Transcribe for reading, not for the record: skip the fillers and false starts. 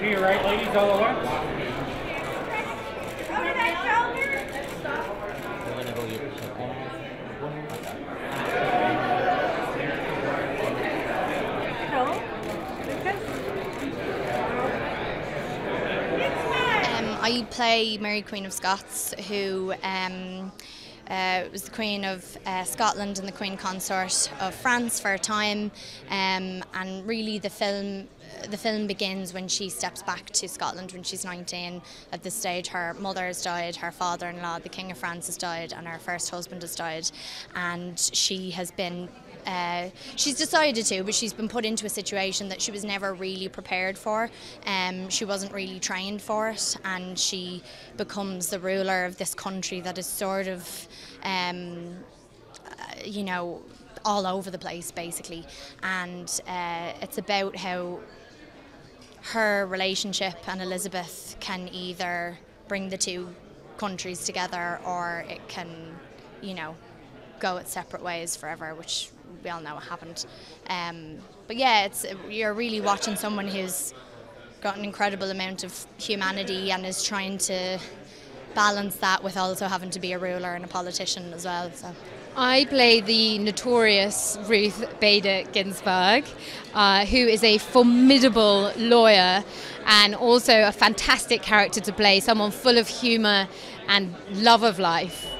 To your right, ladies, all at once. Over that shoulder. I'm going to go get this one. I play Mary Queen of Scots, who was the Queen of Scotland and the Queen Consort of France for a time, and really the film begins when she steps back to Scotland when she's 19. At this stage, her mother has died, her father-in-law, the King of France, has died, and her first husband has died, and she has been she's decided to, but she's been put into a situation that she was never really prepared for. She wasn't really trained for it, and she becomes the ruler of this country that is sort of, you know, all over the place basically. And it's about how her relationship and Elizabeth can either bring the two countries together, or it can, you know, go its separate ways forever, which we all know what happened. But yeah, you're really watching someone who's got an incredible amount of humanity and is trying to balance that with also having to be a ruler and a politician as well. So I play the notorious Ruth Bader Ginsburg, who is a formidable lawyer and also a fantastic character to play, someone full of humour and love of life.